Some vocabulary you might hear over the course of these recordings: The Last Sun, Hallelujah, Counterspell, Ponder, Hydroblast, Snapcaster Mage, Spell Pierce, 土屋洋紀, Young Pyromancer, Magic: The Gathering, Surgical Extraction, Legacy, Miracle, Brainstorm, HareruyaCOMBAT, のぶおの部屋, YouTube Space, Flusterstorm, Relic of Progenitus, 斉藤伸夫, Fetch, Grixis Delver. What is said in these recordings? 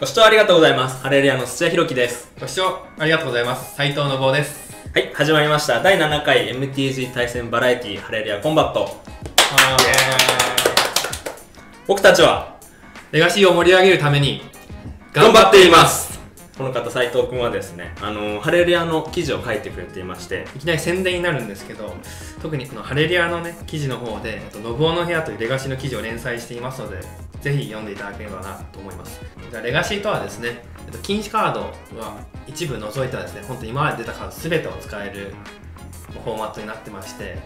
ご視聴ありがとうございます。ハレルヤの土屋ひろきです。ご視聴ありがとうございます。斉藤信夫です。はい、始まりました。第7回 MTG 対戦バラエティハレルヤコンバット。僕たちはレガシーを盛り上げるために頑張っています。この方、斉藤君はですね、ハレルヤの記事を書いてくれていまして、いきなり宣伝になるんですけど、特にこのハレルヤのね、記事の方で、信夫の部屋というレガシーの記事を連載していますので、ぜひ読んでいただければなと思います。レガシーとはですね、禁止カードは一部除いたですね、本当に今まで出たカードすべてを使えるフォーマットになってまして、ね、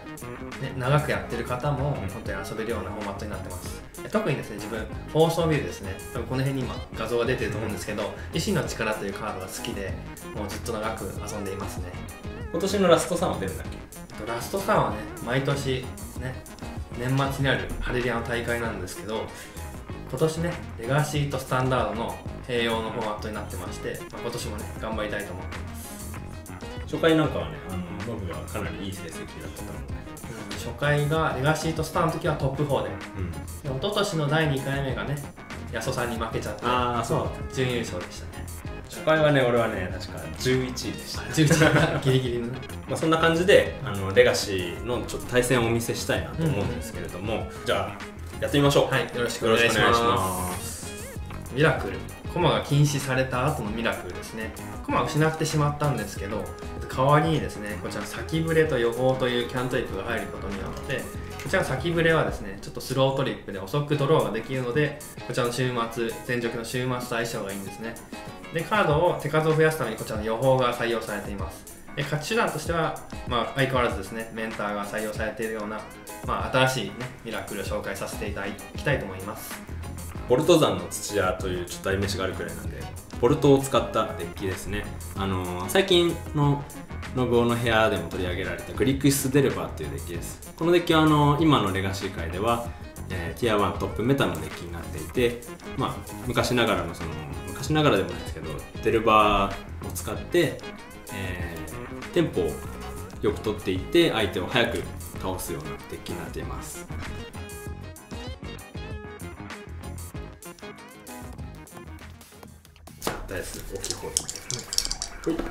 長くやってる方も本当に遊べるようなフォーマットになってます。特にですね、自分、放送ビューですね、多分この辺に今、画像が出てると思うんですけど、維新の力というカードが好きで、もうずっと長く遊んでいますね。今年のラスト3は出るんだっけ？ラスト3はね、毎年、ね、年末にあるハレリアの大会なんですけど、今年ね、レガシーとスタンダードの併用のフォーマットになってまして、今年もね、頑張りたいと思っています。初回なんかはね、僕がかなりいい成績だったと思う。初回がレガシーとスターの時はトップ4で、うん、一昨年の第2回目がね、安尾さんに負けちゃって、ああそう、準優勝でしたね。初回はね、俺はね、確か11位でした。11位、ギリギリのね。まあそんな感じで、レガシーのちょっと対戦をお見せしたいなと思うんですけれども、じゃあ、やってみましょう。はい、よろしくお願いします。ミラクル。駒が禁止された後のミラクルですね。駒を失ってしまったんですけど、代わりにですね、こちら先ぶれと予防というキャントリップが入ることによって、こちら先ぶれはですね、ちょっとスロートリップで遅くドローができるので、こちらの終末、全力の終末と相性がいいんですね。で、カードを手数を増やすためにこちらの予防が採用されています。で、勝ち手段としては、まあ、相変わらずですね、メンターが採用されているような、まあ、新しいね、ミラクルを紹介させていただきたいと思います。ボルト山の土屋というちょっと代名詞があるくらいなんで、ボルトを使ったデッキですね。最近の信夫の部屋でも取り上げられたグリクイス・デルバーというデッキです。このデッキは今のレガシー界では、ティア1トップメタのデッキになっていて、まあ、昔ながらの昔ながらでもないですけど、デルバーを使って、テンポをよく取っていって相手を早く倒すようなデッキになっています。大数大きい方に。はい。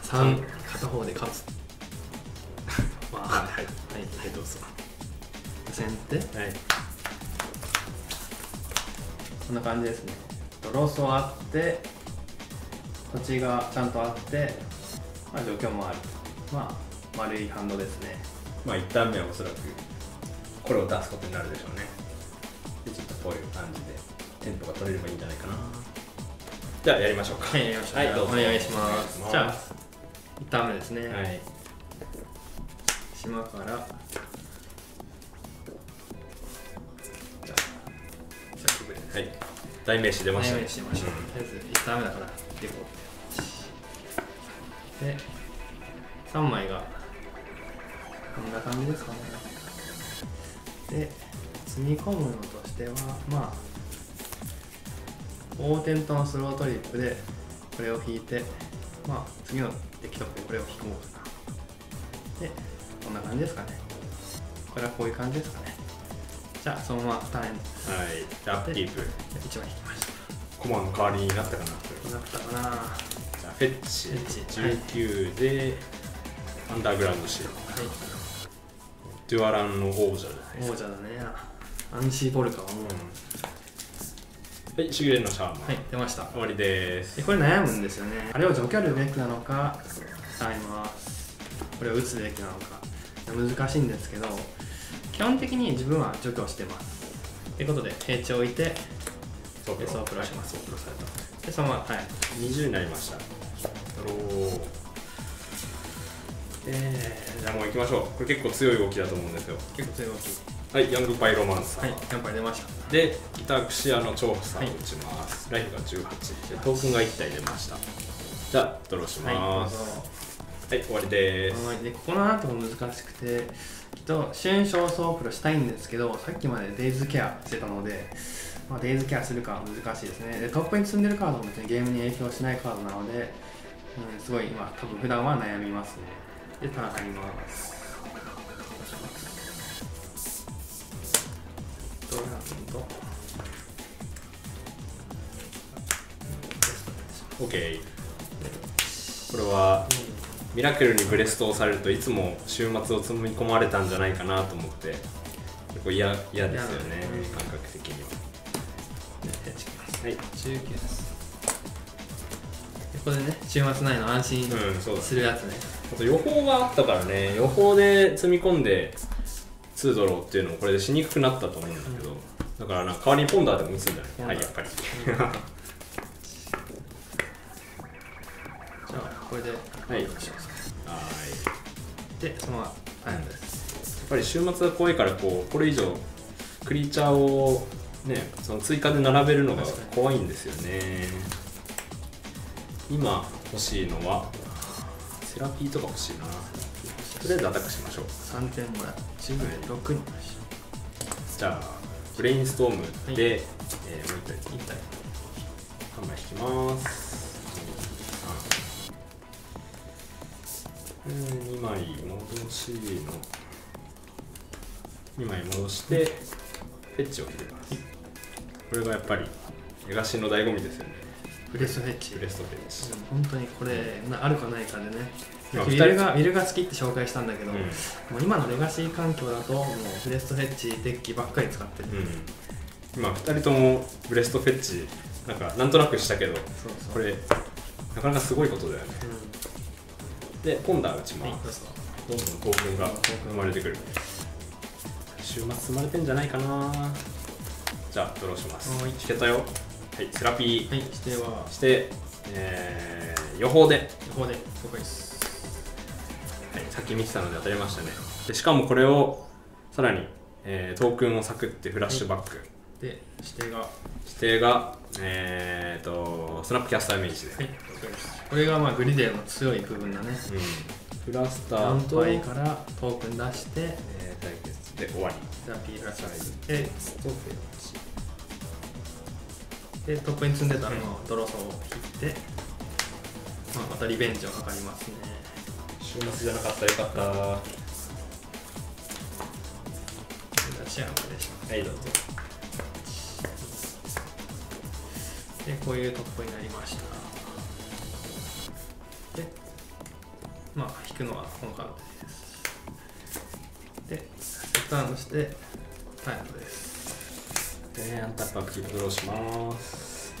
三片方で勝つ。はいはいどうぞ。先手。はい。こんな感じですね。ロースもあって、土地がちゃんとあって、まあ状況もある。まあ丸いハンドですね。まあ一旦目はおそらくこれを出すことになるでしょうね。でちょっとこういう感じでテンポが取れればいいんじゃないかな。じゃあやりましょうか。はい、やりましょう。はい、どうぞお願いします。じゃあ一旦目ですね。はい。島から。じゃあ先ぶれです。はい。代名詞出ました。代名詞出ました。とりあえず一旦目だからでこう。で三枚がこんな感じですかね。で積み込むのとしてはまあ。オーテントのスロートリップでこれを引いて、まあ、次のデッキトップでこれを引こうかな。で、こんな感じですかね。これはこういう感じですかね。じゃあ、そのままターン。はい、じゃあ、アップキープ。1枚引きました。コマの代わりになったかな。なったかな。じゃあ、フェッチ。19で、アンダーグラウンドシール。はい。デュアランの王者じゃないですか。王者だね。アンシーボルカはもう。はい、しぐれのシャーマン。はい、出ました。終わりです。これ悩むんですよね。あれを除去るべきなのか、使います。これを打つべきなのか、難しいんですけど、基本的に自分は除去してます。ということで、平地を置いて、ソープロします。ソープロされた。で、そのまま、はい。20になりました。ドロー。じゃあもう行きましょう。これ結構強い動きだと思うんですよ。結構強い動き。はい、ヤングパイロマンサー。はい、ヤングパイ出ました。で、イタクシアの調査を打ちます。ライフが18。で、トークンが1体出ました。じゃあ、ドローします。はい、終わりです。で、ここの後も難しくて、きっと、瞬小ソープロしたいんですけど、さっきまでデイズケアしてたので、まあ、デイズケアするか難しいですね。で、トップに積んでるカードも別にゲームに影響しないカードなので、すごい今、多分普段は悩みますね。で、ターン入ります。OK。 これはミラクルにブレストをされるといつも週末を積み込まれたんじゃないかなと思って、結構嫌ですよね、感覚的には。はい、19です。これね、週末ないの安心するやつね。あと予報があったからね、予報で積み込んで2ドローっていうのもこれでしにくくなったと思うんだけど、だからなんか代わりにポンダーでも打つんじゃない。はい、やっぱり。じゃあこれで、はい、でそのままやっぱり週末が怖いから、これ以上クリーチャーをね、その追加で並べるのが怖いんですよね。今欲しいのはセラピーとか欲しいな。とりあえずアタックしましょう。3点もらう。10分で6にしましょう。じゃあブレインストームで、はい、もう1体3枚引きます。2枚戻しの2枚戻してフェッチを入れます。これがやっぱりレガシーの醍醐味ですよね。ブレストフェッチ。ブレストフェッチ。本当にこれあるかないかでね。ウィルが好きって紹介したんだけど、もう今のレガシー環境だともうブレストフェッチデッキばっかり使ってる。今2人ともブレストフェッチなんとなくしたけど、これなかなかすごいことだよね。で今度は打ちます。どんどん興奮が生まれてくる。週末積まれてんじゃないかな。じゃあドローします。引けたよ。はい、セラピー、はい、指定はして、予報で了解です。はい、さっき見てたので当たりましたね。でしかもこれをさらに、トークンを割くってフラッシュバック、はい、で指定がスナップキャスターイメージで、はい、了解です。これがまあグリデーの強い部分だね、うん、フラスターといからトークン出して、対決で終わり。セラピーフラッシュバックで、トップに積んでたののドローソーを引いて、まあ、またリベンジを図りますね。週末じゃなかったらよかった。シェアをお願いします。はい、どうぞ。で、こういうトップになりました。で、まあ、引くのはこのカードです。で、リターンして、タイムです。で、アンタップアクティブドローします。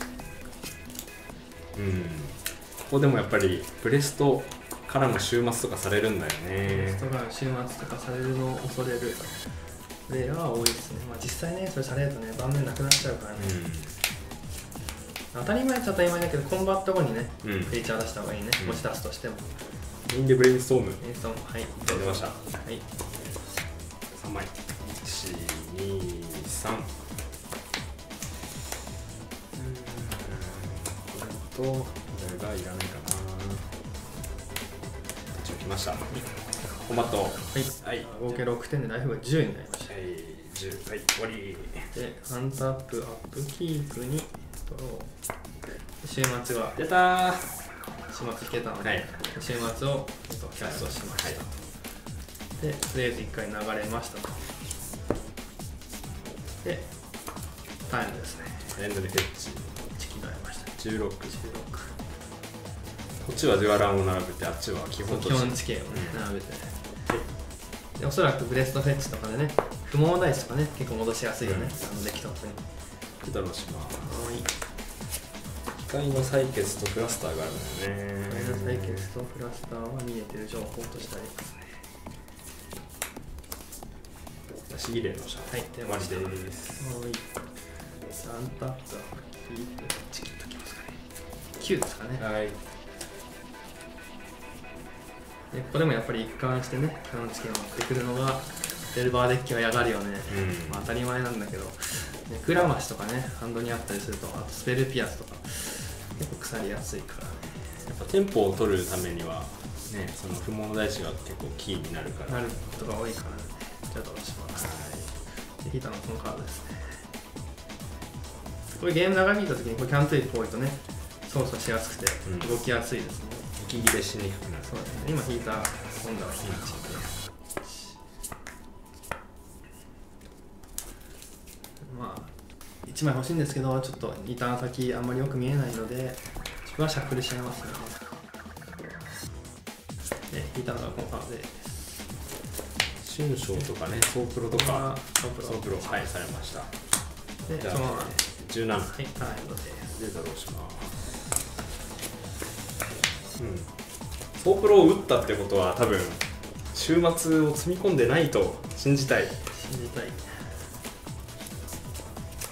ここでもやっぱりブレストからの週末とかされるんだよね。ブレストからの週末とかされるのを恐れるプレイヤーは多いですね。まあ、実際ね、それされるとね、盤面なくなっちゃうからね、当たり前っちゃ当たり前だけど、コンバット後にね、フィーチャー出した方がいいね、持ち出すとしても。インでブレインストーム、はい、出ました。はい、3枚、1、2、3と、これがいらないかな。一応来ました。コンバット。はい。合計6点でライフが10になりました。はい、10。はい、終わり。で、アンタップ、アップキープにドロー。週末は。出たー。週末引けたので、はい、週末をキャストしました。はい、で、とりあえず1回流れましたと。で、タイムですね。エンドでフェッチ。16、こっちはデュアランを並べて、あっちは基本地形を並べて、おそらくブレストフェッチとかでね、不毛ダイスとかね、結構戻しやすいよね、あのデッキトップに。ドローします。機械の採血とフラスターがあるんだよね。機械の採血とフラスターは見えてる情報としてありますね。出し入れましょう。はい、終わりです。アンタップ、キープ、チキッときますかね。9ですかね。はい。で、ここでもやっぱり一貫してね、このチキンを持ってくるのが、デルバーデッキは嫌がるよね。まあ当たり前なんだけど、クラマシとかね、ハンドにあったりすると、あとスペルピアスとか、結構腐りやすいからね。やっぱテンポを取るためには、ね、その不毛の大地が結構キーになるから。なることが多いからね。じゃあどうします。はい。で、ヒーターのこのカードですね。これゲーム長引いた時にこれキャントリーポイントね、操作しやすくて動きやすいですね。息切れしにくくなる。そうですね。今引いた今度は引いちゃう。まあ1枚欲しいんですけど、ちょっとリターン先あんまりよく見えないので、ちはシャッフルしちゃいますので、ね、ギターのコーナーで春章とかね、ソープロとかソープロはいされました。でじゃあ17はいでドローします。ソープロを打ったってことは多分週末を積み込んでないと信じたい。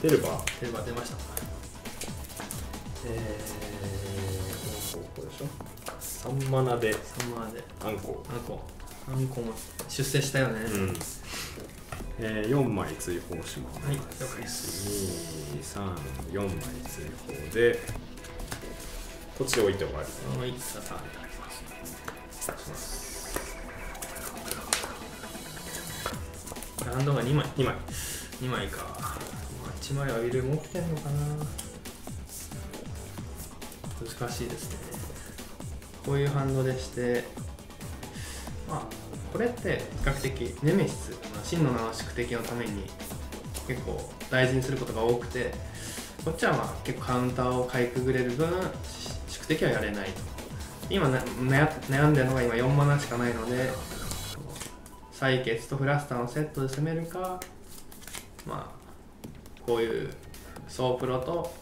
出れば出ました。ここでしょ。3マナでアンコも出世したよね。4枚追放します。はい、了解です。234枚追放で土地を置いて終わり。はい、さあランドが2枚か。1枚は入れ持ってんのかな。難しいですね。こういう反応でして、まあこれって比較的ネメシス、真の名の宿敵のために結構大事にすることが多くて、こっちはまあ結構カウンターをかいくぐれる分宿敵はやれないと。今悩んでるのが今4マナしかないので、採血とフラスターのセットで攻めるか、まあこういうソープロと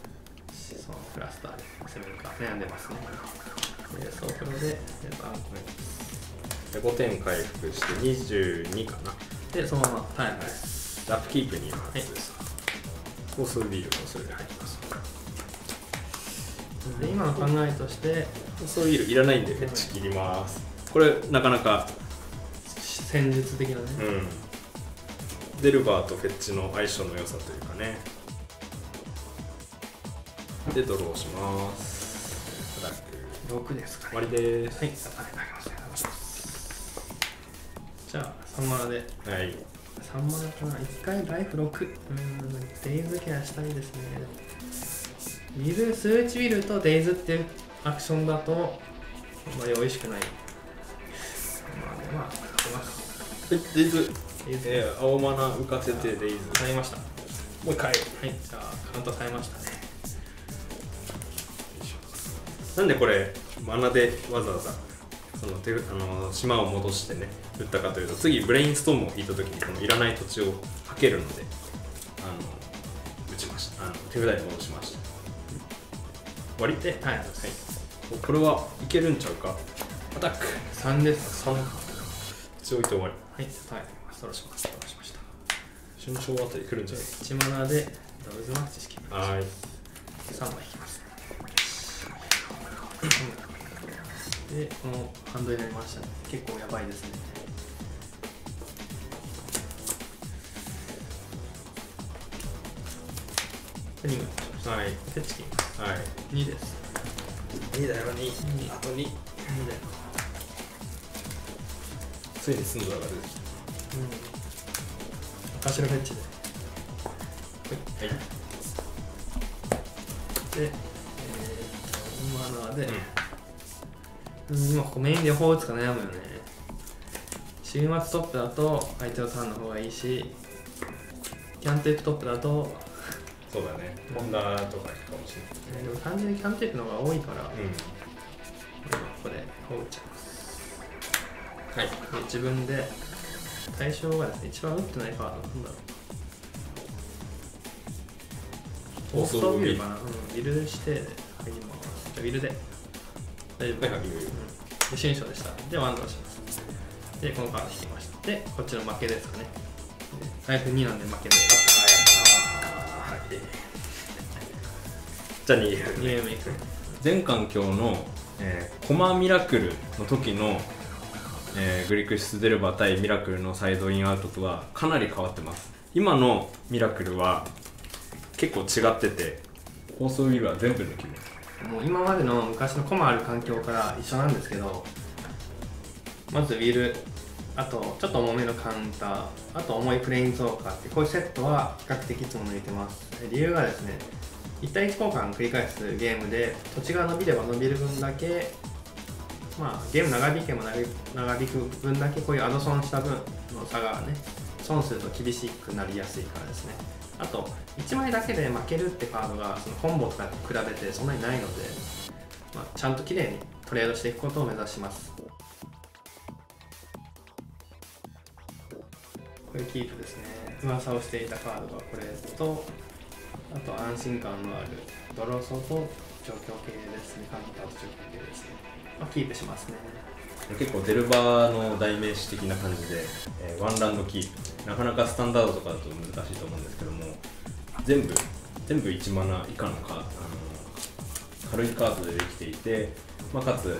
そのフラスターで攻めるか悩んでますね。ソープロでバンコメです。5点回復して22かな。で、そのままタイムです。ラップキープにいるはずです。こうするビールもそれで入ります。で、今の考えとして、そういうビールいらないんで、フェッチ切ります。これ、なかなか戦術的なね。デルバーとフェッチの相性の良さというかね。で、ドローします。6ですかね。終わりです。はい、ありがとうございます。じゃあ3マナで、はい、3マナかな。1回ライフ6、デイズケアしたいですね。数値ビルとデイズっていうアクションだとあんまり美味しくない。まあかけます。はい、デイズ、青マナ浮かせてデイズされました。もう1回、はい、じゃあカウントされましたね。なんでこれマナでわざわざその島を戻してね打ったかというと、次ブレインストームを引いた時にこのいらない土地をはけるので打ちました。手札に戻しました。終わりで、はい、はい、これはいけるんちゃうか。アタック3です。3土地を置いて終わり。はい、ドローします。ドローしました。春章あたり来るんじゃない。1マナでダブルズマッチしてきます。はい、3枚引きます。で、このハンドになりましたね。結構やばいですね。はい、フェチキン、はい、2です。2だよ、2、あと2、2だよ。ついにスンドラが出てきた。私のフェチで、はい、で、マナーで、今ここメインで砲打つか悩むよね。週末トップだと相手のターンの方がいいし、キャンテープトップだとそうだね、ホンダとかいくかもしれない。でも単純にキャンテープの方が多いから、ここで砲打っちゃいます。はい、で自分で対象がですね、一番打ってないカードなんだろう。オーストビルかな。ビルして入ります。じゃあビルで大丈夫か。で、新勝でした。で、ワンドローします。で、このカード引きました。で、こっちの負けですかね。財布2なんで負けです。じゃあ2ゲームいく。全環境のコマミラクルの時のグリクシス・デルバ対ミラクルのサイドインアウトとはかなり変わってます。今のミラクルは結構違ってて、放送ウィルは全部抜き目。もう今までの昔のコマある環境から一緒なんですけど、まずウィル、あとちょっと重めのカウンター、あと重いプレインズウォーカーってこういうセットは比較的いつも抜いてます。理由がですね、1対1交換を繰り返すゲームで土地が伸びれば伸びる分だけ、まあゲーム長引けば長引く分だけこういうアドソンした分の差がね、損すると厳しくなりやすいからですね。あと1枚だけで負けるってカードがそのコンボとかと比べてそんなにないので、まあ、ちゃんと綺麗にトレードしていくことを目指します。これキープですね。噂をしていたカードがこれと、あと安心感のあるドローソーと状況系ですね。感じた状況系ですね。まあ、キープしますね。結構デルバーの代名詞的な感じで、ワンラウンドキープ。なかなかスタンダードとかだと難しいと思うんですけども、全部1マナ以下の軽いカードでできていて、まあ、かつフ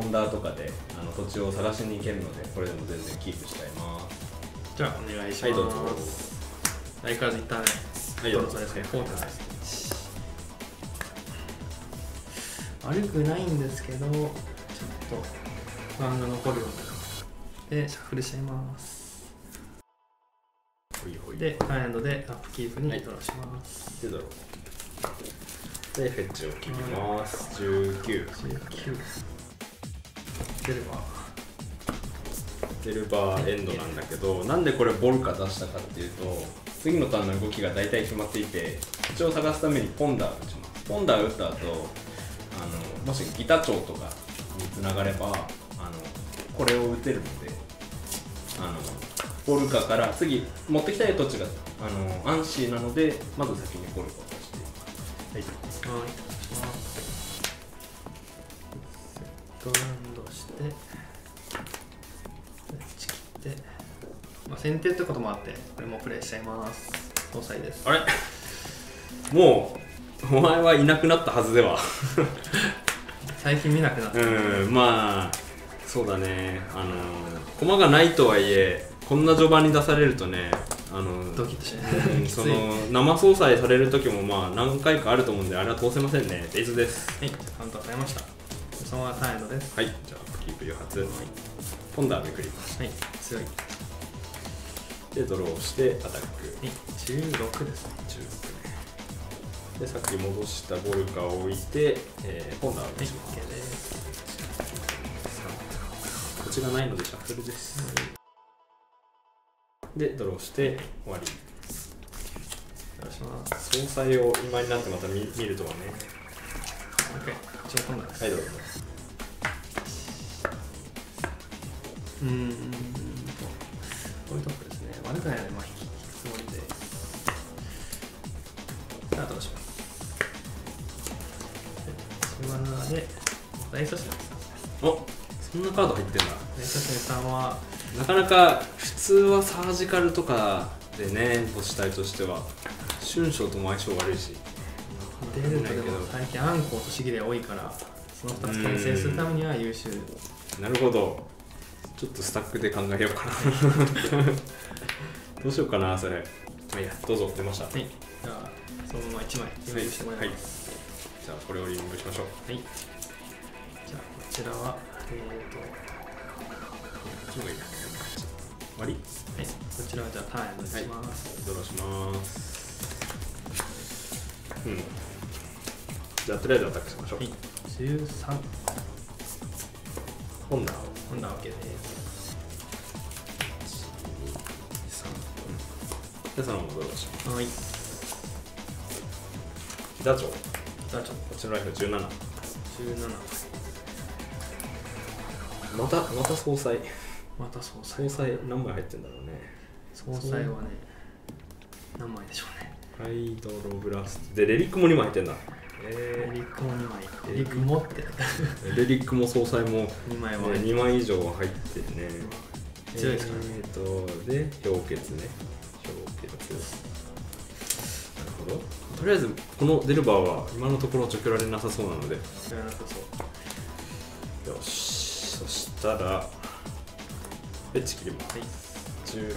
ォンダーとかで土地を探しに行けるので、これでも全然キープしちゃいます。じゃあお願いします。相変わらずいったね。はい、どうぞ。悪くないんですけど、ちょっと不安が残るような。で、シャッフルしちゃいます。で、ハイエンドでアップキープにドローします。はい、で、フェッチを切ります。19。出れば。デルバーエンドなんだけど、なんでこれボルカ出したかっていうと、次のターンの動きが大体決まっていて、土地を探すためにポンダーを打ちます。ポンダーを打った後、もしギタチョウとかにつながればこれを打てるので、ボルカから次持ってきたい土地がアンシーなので、まず先にボルカを出していきます。はい、セットランドしてで、まあ、先手ってこともあって、これもプレイしちゃいます。総裁です。あれもう、お前はいなくなったはずでは。最近見なくなった。まあ、そうだね。駒がないとはいえ、こんな序盤に出されるとね、ドキッとしない。その、生総裁される時もまあ、何回かあると思うんで、あれは通せませんね。ベースです。はい、カウントされました。そのままターンエンドです。はい、じゃあ、キープ誘発。はい、ポンダーめくります。はい、強い。で、ドローして、アタック。16ですね。16で、さっき戻したボルカを置いて、ポンダーを打ちます。こちらないので、シャッフルです。で、ドローして、終わり。お願いします。総裁を今になってまた見るとはね。OK、こちらポンダーです。はい、どうぞ。こういうとこですね。悪くないので、まあ、引くつもりで。さあ、どうします。で、大組織の3。お、そんなカード入ってんだ。大組織の3は、なかなか普通はサージカルとかでね、母体としては、春章とも相性悪いし。出るんだけど、最近、アンコウとシギレ多いから、その2つ牽制するためには優秀。なるほど。ちょっとスタックで考えようかな。どうしようかな、それ。いや、どうぞ、出ました。はい、じゃあ、そのまま1枚、リムーブしてもらいます。はい、じゃあ、これをリムーブしましょう。はい。じゃあ、こちらは、終わり。はい、こちらは、じゃあ、ターンエンドします。ドローします。じゃあ、とりあえずアタックしましょう。はい、13。今度は、こんなわけです。で、そのまま戻りましょう。はい。ダチョウ。こちらのライフ17。また総裁。総裁何枚入ってんだろうね。総裁はね、何枚でしょうね。ハイドロブラストでレリックも2枚入ってんだ。レリックも2枚、レリックもってレリックも総裁も2枚以上入ってるね。強いですかね。で、氷結ね。なるほど。とりあえずこのデルバーは今のところ除去られなさそうなので。除去られなさそう。よし。そしたらベッチ切ります。16。は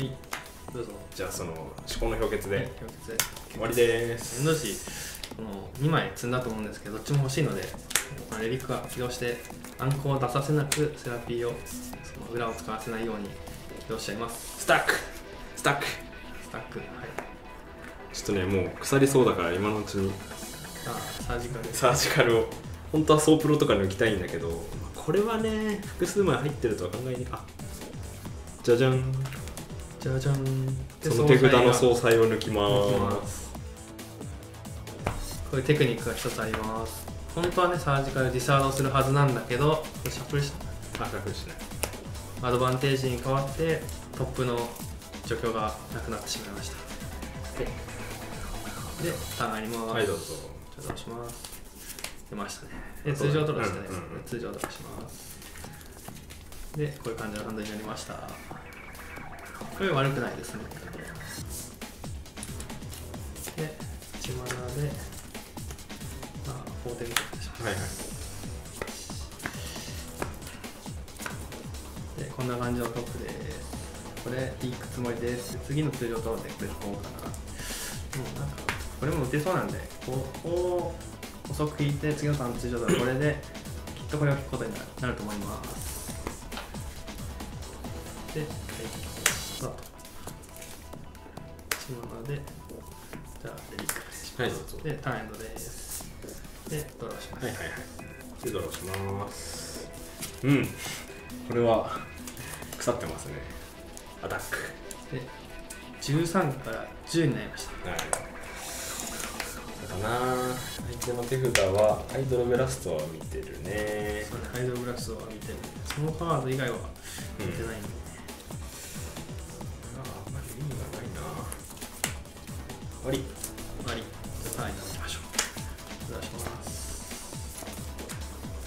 い、どうぞ。じゃあその思考の氷結で終わりです。遠藤氏2枚積んだと思うんですけど、どっちも欲しいので、レリックが起動してアンコンを出させなく、セラピーをその裏を使わせないように起動しちゃいます。スタック。はい、ちょっとね、もう腐りそうだから今のうちにサージカルを。本当はソープロとか抜きたいんだけど、これはね、複数枚入ってるとは考えに。じゃじゃん。じゃじゃん。その手札の総裁を抜きます。こういうテクニックが一つあります。本当はね、サージカルディサードをするはずなんだけど、シャッフルしない。あ、シャッフルしない。アドバンテージに変わって、トップの除去がなくなってしまいました。で、ターンあります。はい、どうぞ。じゃあ、どうします。出ましたね。で、通常ドローしてね。通常ドローします。で、こういう感じのハンドになりました。これ悪くないですね。で、1マナで、まあ、方程に取ってしまう。はいはい。で、こんな感じのトップです。これ、いくつもりです。次の通常ドローでこれこうかな。もうなんか、これも打てそうなんで、こう。遅く引いて、次のターンの通常ドロー、これできっとこれを引くことになると思います。で、はい、スタート。そのまで、じゃあデリックします、はい、で、ターンエンドです。で、ドローします。はいはいはい。で、ドローします。うん、これは腐ってますね。アタックで、13から10になりました。はい、かな。相手の手札はハイドロブラストは見てるね。そうね、ハイドロブラストは見てる。そのカード以外は見てないんでね。うん、ああ、あんまり意味がないな。終わり。終わり。じゃあターンになりましょう。出します。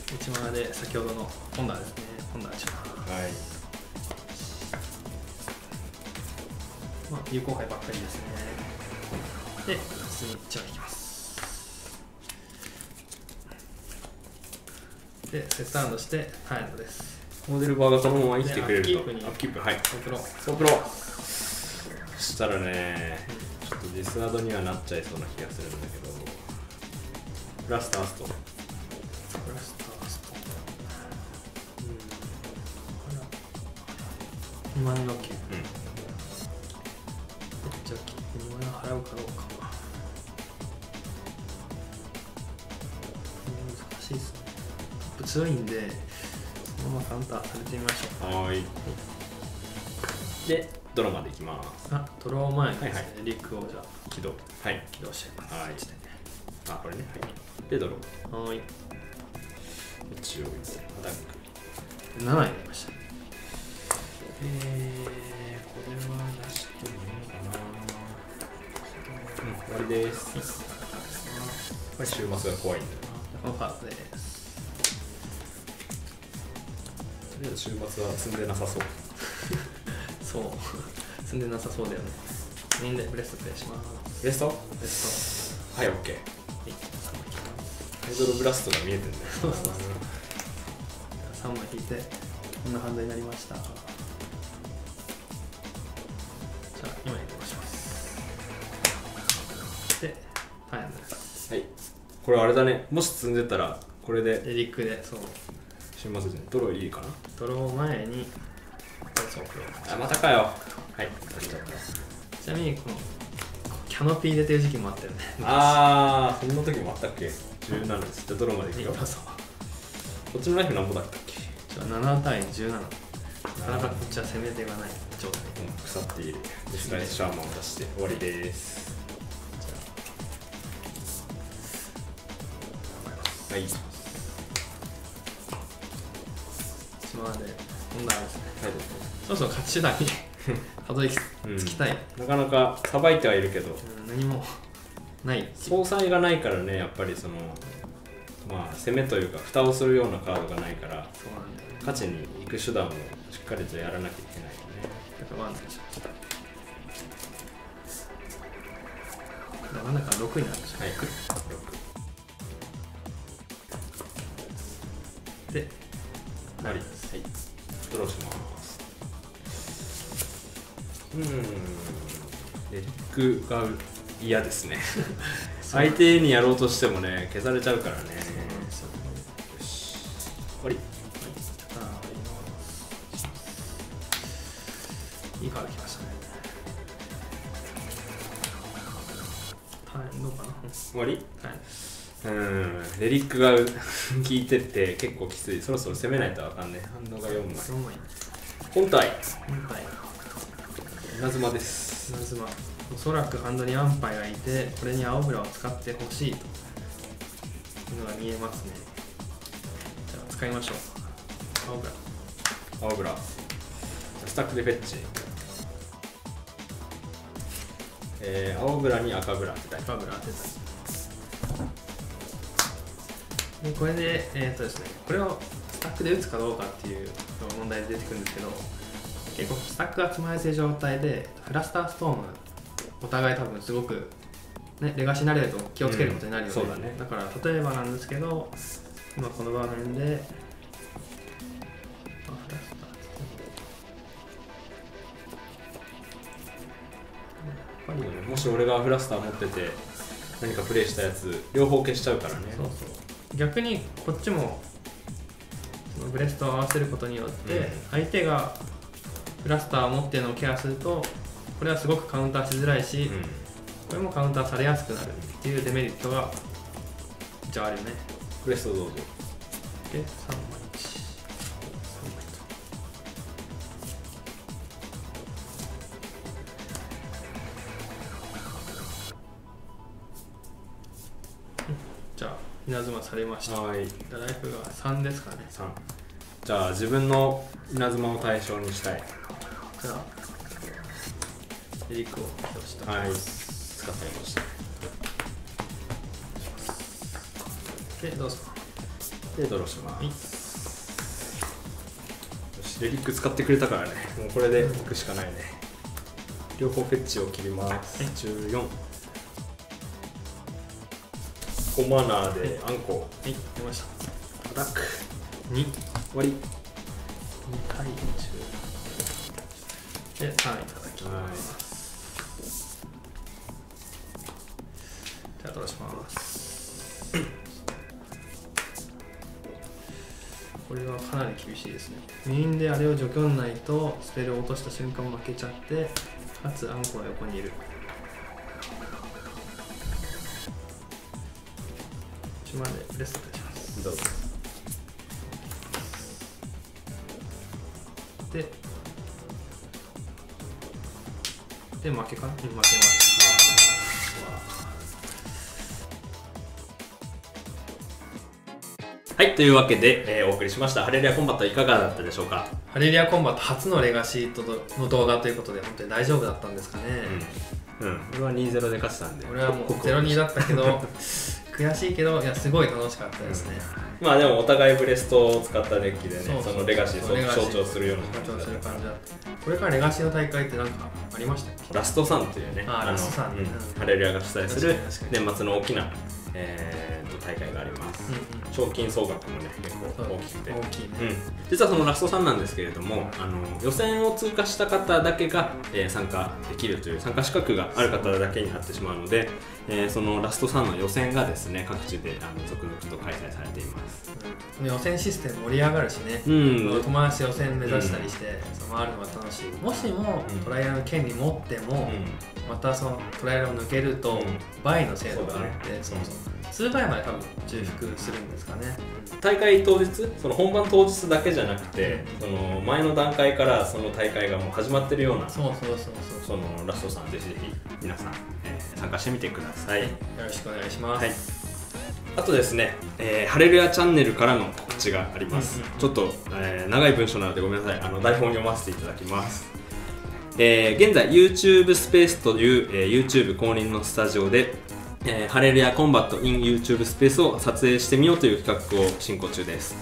1マナで先ほどの本棚ですね。本棚します。はい。まあ有効牌ばっかりですね。で、次じゃあいきます。で、セットアンドして、ターンエンドです。モーデルバーがそのまま生きてくれると。アップキープ、はい。ソープロ。そしたらね、ちょっとディスアドにはなっちゃいそうな気がするんだけど。ブラスタースト。ブラスタースト。2万の9。じゃあ、2万払うかどうか。難しいっすね。強いんで、そのままカウンターされてみましょう。はい。で、ドローまでいきます。あ、ドロー前ですね。はいはい、リックをじゃあ起動。はい。起動しちゃいます。はい。あ、これね。はい。で、ドロー。はい。一応、アタック。7になりました。これは出してもいいかな。終わりです。これ、終末が怖いんだよな。このカードです。週末は積んでなさそう。そう、積んでなさそうだよね。みんなでブレストプレイします。ブレスト？ブレスト。はい、オッケー。ハイドロブラストが見えてるね。そうそうそう。3枚引いてこんなハンドになりました。じゃあ今移動します。で、ターンです。はい。これあれだね。もし積んでたらこれで。リックで、そう。週末でドローいいかな。ドロー前にあ、またかよ。はい、ちなみにこのキャノピー出てる時期もあったよね。ああ、そんな時もあったっけ。17じゃあドローまでいくよ。こっちのライフ何歩だったっけ。じゃあ7対17、なかなかこっちは攻め手がない状態。腐っている。ディスガイズシャーマンを出して終わりです。はい、までこんなですね。はい、そうそう、勝ち手段にたどり着きたい。なかなかさばいてはいるけど、何もない。総裁がないからね、やっぱりそのまあ攻めというか蓋をするようなカードがないから、勝ちに行く手段をしっかりとやらなきゃいけないよね。だからワンでしょ。なかなか6になるでしょ。はい、6。で、なり。はい、ドローします。レックが嫌ですね。相手にやろうとしてもね、消されちゃうからね。よし。終わり。いいカードきましたね。どうかな。終わり。はい。レリックが効いてて結構きつい。そろそろ攻めないとあかんね。反応が4枚。本体。ナズマです。ナズマ、おそらくハンドにアンパイがいて、これに青ブラを使ってほしいというのが見えますね。じゃあ使いましょう。青ブラスタックでフェッチ、青ブラに赤ブラ当てたい。でこれで、ですね、これをスタックで打つかどうかっていう問題で出てくるんですけど、結構スタックが積まれている状態でフラスターストーム、お互い多分すごく、ね、レガシーになれると気をつけることになるよね、うん、そうだね。だから例えばなんですけど、今この場面で、フラスターストーム、やっぱりもし俺がフラスター持ってて何かプレイしたやつ両方消しちゃうからね。そうそう、逆にこっちもブレストを合わせることによって相手がフラスターを持っているのをケアすると、これはすごくカウンターしづらいし、これもカウンターされやすくなるっていうデメリットがじゃああるよね。ブレストどうぞ。で、3枚1、3枚と。じゃあ稲妻されました。はい。ライフが3ですかね。3。じゃあ自分の稲妻を対象にしたい。じゃあエリックをどうした。はい。使ってみました。でどうぞ。でドローします。よし、エリック使ってくれたからね。もうこれでいくしかないね。両方フェッチを切ります。14。コマナーであんこ。はい、出ました。アタック2、終わり。2回中で3いただきます。じゃあドローします。これはかなり厳しいですね。メインであれを除去んないとスペルを落とした瞬間も負けちゃって、かつあんこは横にいる。までプレスします。どうぞ。で負けかな。負けました。はい、というわけで、お送りしました。ハレルヤコンバットいかがだったでしょうか。ハレルヤコンバット初のレガシーとの動画ということで、本当に大丈夫だったんですかね。うん、俺は 2-0 で勝ってたんで。俺はもう 0-2 だったけど悔しいけど、いやすごい楽しかったですね。うん、まあでもお互いブレストを使ったデッキでね、そのレガシーを象徴するような感じだった。これからレガシーの大会って何かありましたっけ？ラストサンというね、ハレルヤが主催する年末の大きな大会があります。賞金総額もね、結構大きくて、実はそのラストサンなんですけれども、予選を通過した方だけが参加できるという、参加資格がある方だけになってしまうので、そのラストサンの予選がですね、各地で続々と開催されています。予選システム盛り上がるしね、友達予選目指したりして回るのが楽しい。もしもトライアルの権利持っても、またそのトライアルを抜けると倍の制度があって、そもそも数倍まで多分重複するんですかね。大会当日、その本番当日だけじゃなくて、その前の段階からその大会がもう始まってるような、そのラストさん、ぜひぜひ皆さん参加してみてください。よろしくお願いします。はい。あとですね、ハレルヤチャンネルからの告知があります。ちょっと、長い文章なのでごめんなさい。台本を読ませていただきます。現在 YouTube スペースという、YouTube 公認のスタジオで、ハレルヤコンバット in YouTube スペースを撮影してみようという企画を進行中です。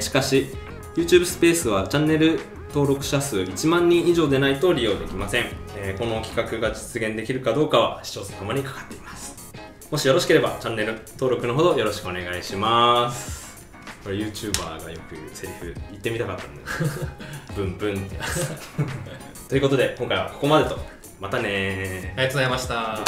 しかし YouTube スペースはチャンネル登録者数1万人以上でないと利用できません。この企画が実現できるかどうかは視聴者様にかかっています。もしよろしければチャンネル登録のほどよろしくお願いします。これ YouTuber がよく言うセリフ言ってみたかったんで、ブンブンって。ということで今回はここまでと、またね。ありがとうございました。